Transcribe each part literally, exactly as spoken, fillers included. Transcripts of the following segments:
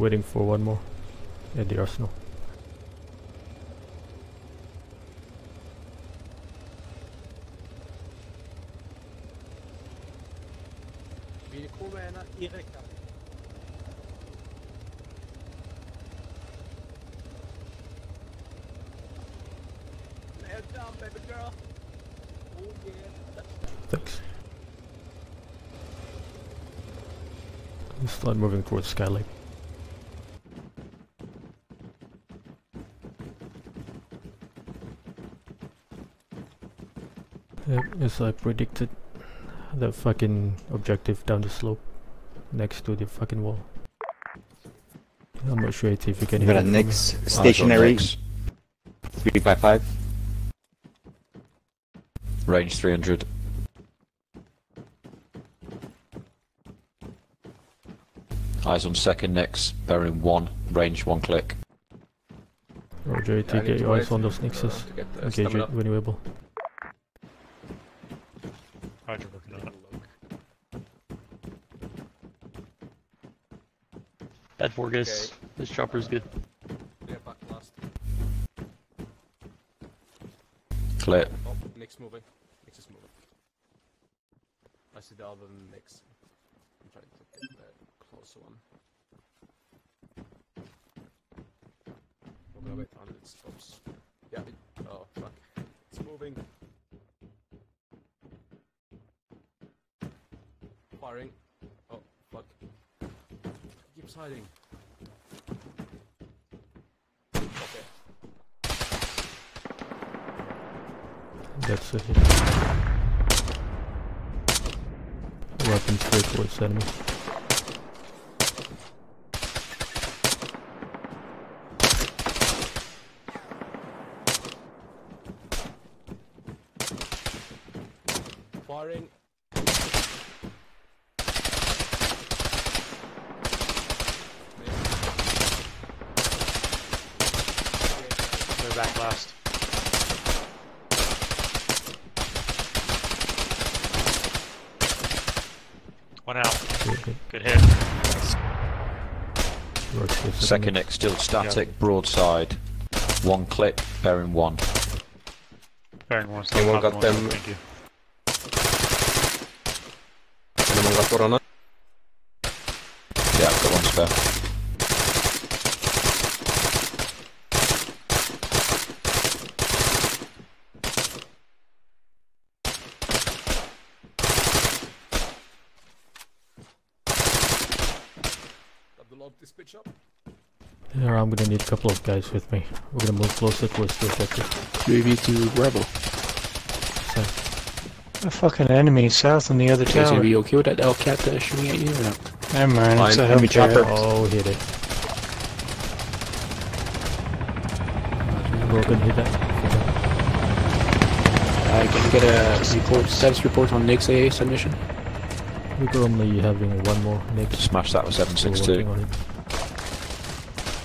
waiting for one more at the arsenal. Thanks. Start moving towards Skylake. Yep, as I predicted, the fucking objective down the slope next to the fucking wall. I'm not sure if you can hear. Got a Nyx stationary three by five. Range three hundred. Eyes on second Nyx, bearing one, range one click. Roger, yeah, take your eyes on those Nyxes. Uh, Engage it when you're able. Roger, working on it. Bad Borgis, okay. This chopper's good. Yeah, back last. Clear. Oh, Nyx moving. Nyx is moving. I see the other Nyx. I'm trying to get there. Also one. We're gonna wait until it stops. Yeah, it, oh fuck. It's moving. Firing. Oh fuck. It keeps hiding. Okay. That's it. Weapon straight towards enemy. Firing. They're back last. One out. Good, good hit. Second Nyx still static, yeah. Broadside. One clip, bearing one. Bearing one. Still okay, got them. Thank you. Corona. Yeah, I've got one spare. Double this bitch up. Yeah, I'm gonna need a couple of guys with me. We're gonna move closer towards the objective. U A V to rebel. So. A fucking enemy south on the other tower. Are you okay with that L C A T that is shooting at you? No. Never mind, Fine. It's a heavy chopper. Oh, hit it. Broken, hit that. I uh, can get a report, status report on Nyx A A submission. We're currently having one more Nyx. Smash that with seven six two.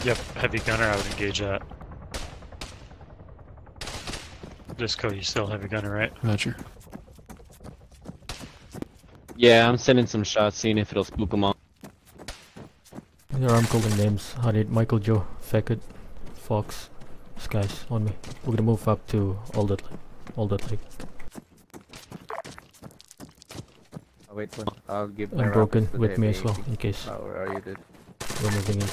Yep, heavy gunner, I would engage that. Disco, you still heavy gunner, right? I'm not sure. Yeah, I'm sending some shots, seeing if it'll spook them off. Yeah, I'm calling names. I need Michael Joe, Feckett, Fox, Skies on me. We're gonna move up to Alder Lake. Alder Lake. I'll wait for him. I'll give my I'm broken with me as well, in case. Oh, where are you, dude? We're moving in.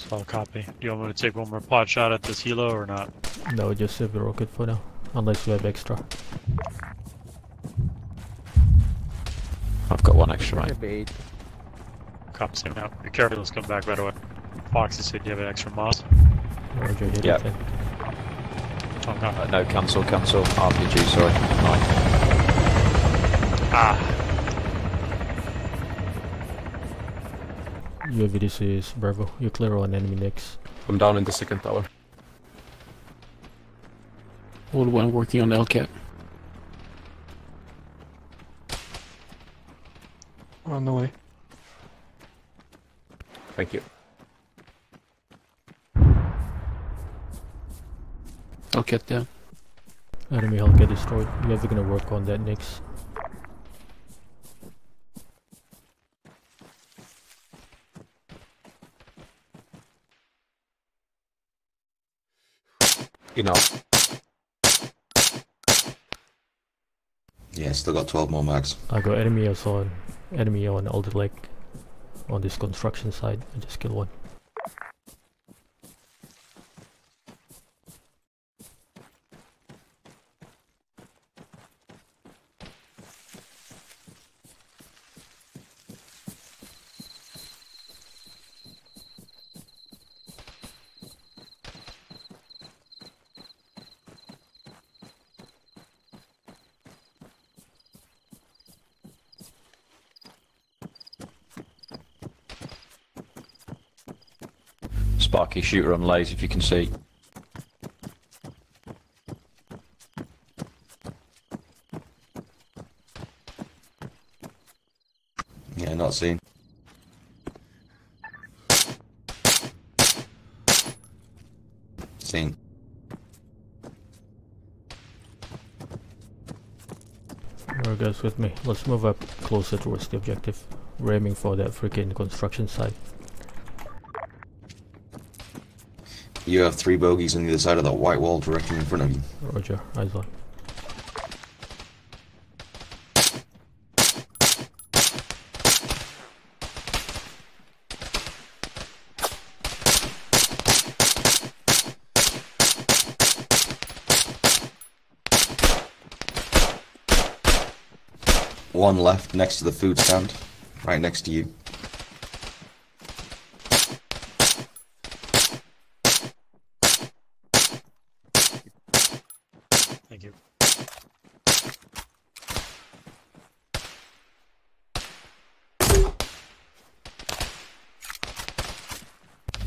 Solid copy. Do you want me to take one more pot shot at this helo or not? No, just save the rocket for now. Unless you have extra. I've got one extra, right? Cop's him now. Be careful, let's come back right away. Foxy said you have an extra mod. Roger, hit yep. it. Uh, no, cancel, cancel. R P G, sorry. Nine. Ah. U A V is Bravo. You're clear on enemy Nyx. I'm down in the second tower. Old one working on L C A T. On the way. Thank you. I'll get down. Enemy, I'll get destroyed. You're never gonna work on that Nyx. you know. Yeah, still got twelve more mags. I got enemy also, enemy on Alder Lake, on this construction site. I just killed one. Sparky, shooter on lays if you can see. Yeah, not seen. Seen. Alright guys, with me. Let's move up closer towards the objective. We're aiming for that freaking construction site. You have three bogeys on the other side of that white wall directly in front of you. Roger, eyes on. One left next to the food stand, right next to you.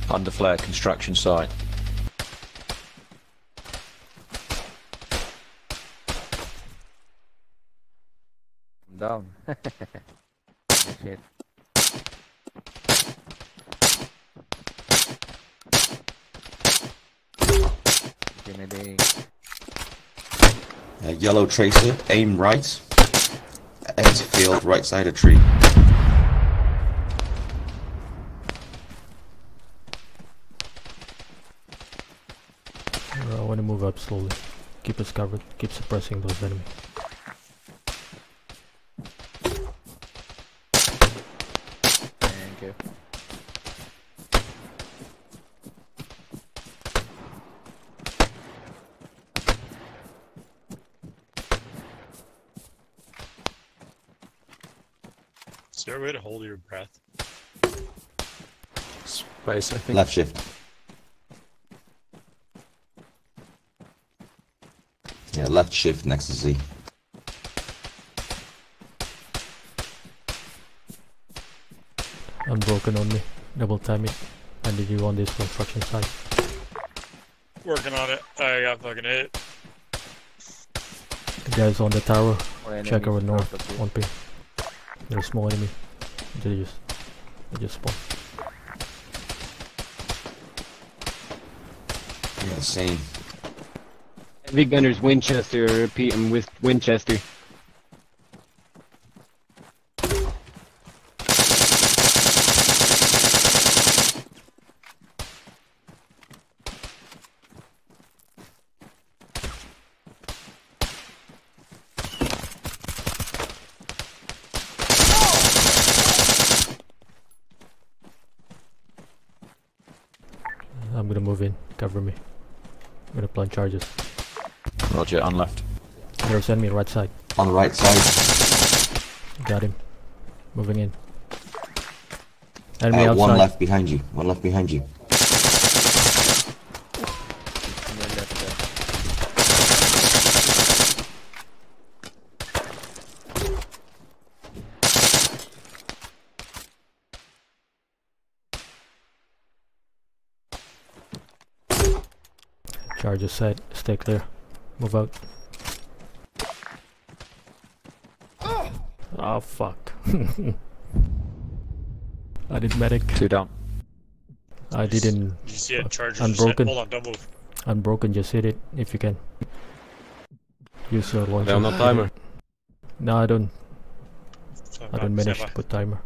Underflare construction site. I'm down. Shit. Uh, yellow tracer, aim right. Exit field, right side of tree. Move up slowly. Keep us covered. Keep suppressing those enemies. Thank you. Is there a way to hold your breath? Space, I think. Left shift. Yeah, left shift next to Z. Unbroken on me. Double time it. And did you on this construction site? Working on it. I got fucking hit. The guy's on the tower. Check over north. One ping. They're a small enemy. They just, they just spawn. Yeah, same. Heavy gunners Winchester, repeat, I'm with Winchester. I'm gonna move in, cover me. I'm gonna plant charges. Roger, on left. There's enemy right side. On the right side. Got him. Moving in. Enemy uh, outside. One left behind you. One left behind you. Charges side. Stay clear. Move out. Oh, oh fuck. I did medic. Two down. I didn't. Did you see it? Charger. Unbroken. Hold on, don't move. Unbroken, just hit it if you can. Use your launcher. There's no timer. No, I don't. Stop I don't back. manage Stop to put timer.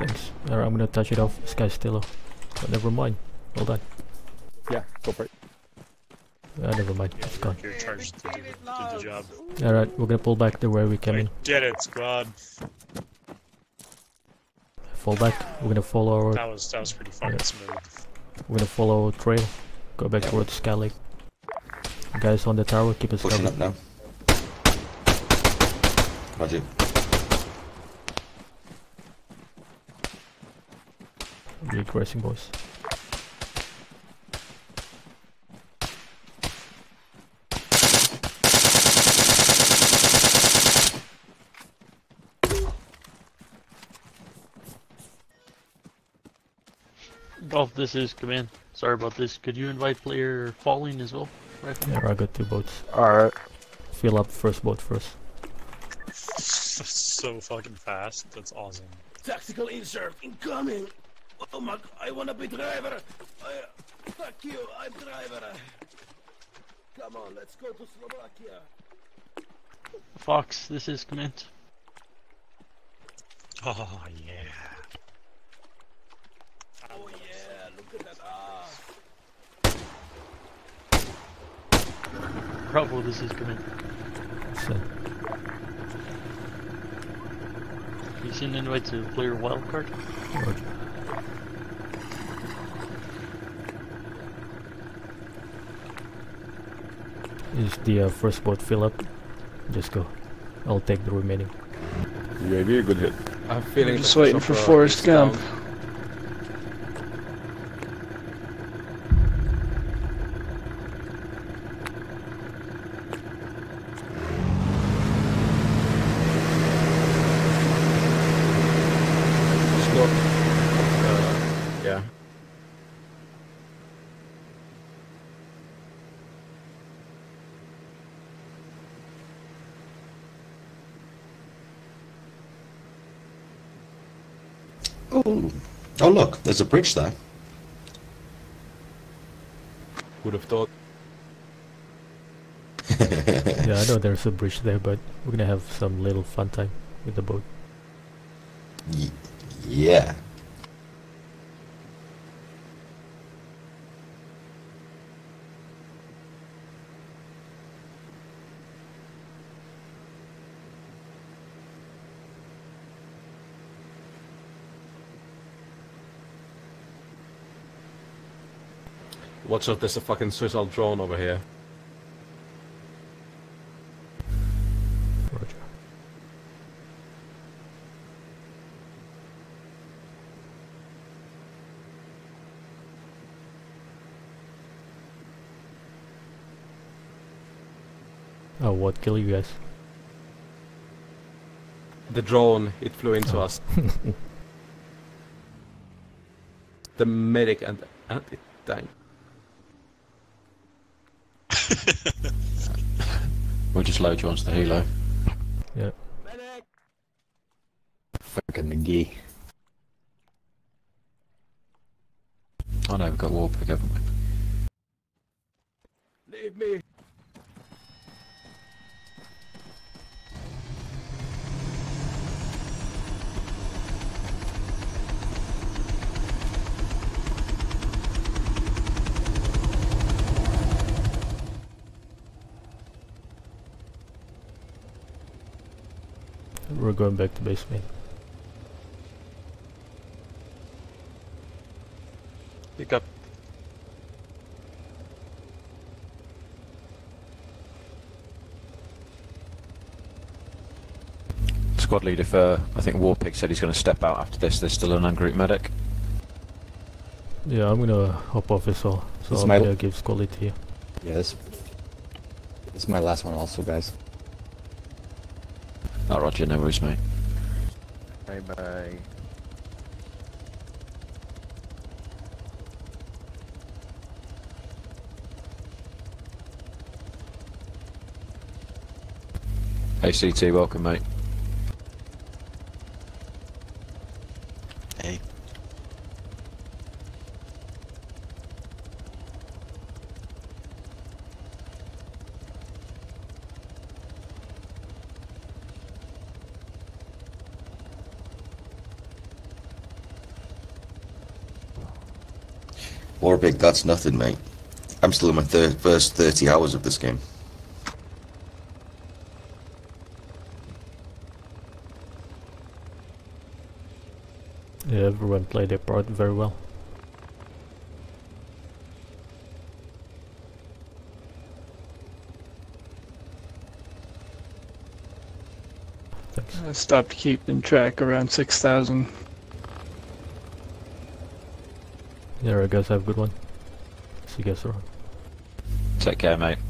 things. Alright, I'm gonna touch it off. This guy's still, but never mind. Well done. Yeah, go for it. Uh, never mind, yeah, it's gone. You're charged to do the, the job. Alright, we're gonna pull back the way we came we in. Did it, squad! Fall back, we're gonna follow our... That was, that was pretty fun, yeah. Smooth. We're gonna follow our trail, go back yeah. towards Skylake. Guys on the tower, keep us Pushing covered. Pushing up now. Roger. We're aggressing, boys. Golf, this is command. Sorry about this. Could you invite player Falleen as well? Right. Yeah, I got two boats. Alright. Fill up first boat first. That's so fucking fast. That's awesome. Tactical insert incoming! Oh my, I wanna be driver! I, fuck you, I'm driver! Come on, let's go to Slovakia! Fox, this is command. Oh yeah. Oh yeah, look at that ass! Bravo, this is coming. You send an invite to player wildcard? Roger. Is the uh, first boat fill up? Just go. I'll take the remaining. Maybe a good hit. I'm feeling I'm just waiting for Forest Gump. Oh, oh look, there's a bridge there. Would have thought. Yeah, I know there's a bridge there, but we're gonna have some little fun time with the boat. Y yeah. Watch out, there's a fucking suicide drone over here. Roger. Oh, what killed you guys? The drone, it flew into oh. us. The medic and... and it died. We'll just load you onto the helo. Yeah. Medic! Fucking McGee. Oh no, we've got wall pick, haven't we? Leave me! We're going back to base main. Pick up. Squad leader, if, uh, I think Warpig said he's going to step out after this. There's still an ungrouped medic. Yeah, I'm going to hop off as well. So this I'm going to give squad lead to you. Yeah, this, this is my last one also, guys. Oh, Roger, no worries, mate. Bye bye. Hey, C T, welcome, mate. Hey. Orbig, that's nothing, mate. I'm still in my thir first thirty hours of this game. Yeah, everyone played their part very well. Thanks. I stopped keeping track around six thousand. Yeah, alright guys, have a good one. See you guys around. Take care, mate.